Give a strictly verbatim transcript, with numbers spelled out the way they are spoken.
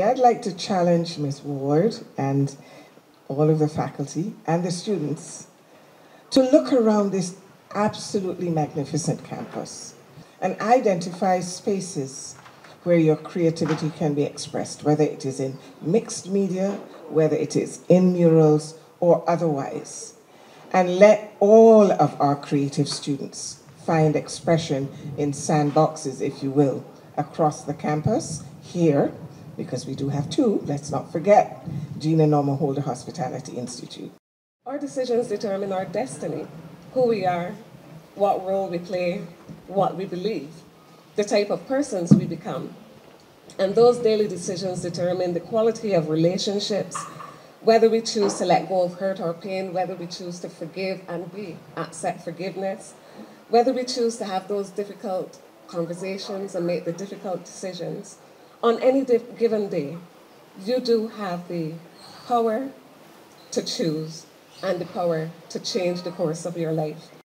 I'd like to challenge Miz Ward and all of the faculty and the students to look around this absolutely magnificent campus and identify spaces where your creativity can be expressed, whether it is in mixed media, whether it is in murals or otherwise. And let all of our creative students find expression in sandboxes, if you will, across the campus here, because we do have two, let's not forget, Jean and Norma Holder Hospitality Institute. Our decisions determine our destiny, who we are, what role we play, what we believe, the type of persons we become. And those daily decisions determine the quality of relationships, whether we choose to let go of hurt or pain, whether we choose to forgive and we accept forgiveness, whether we choose to have those difficult conversations and make the difficult decisions. On any given day, you do have the power to choose and the power to change the course of your life.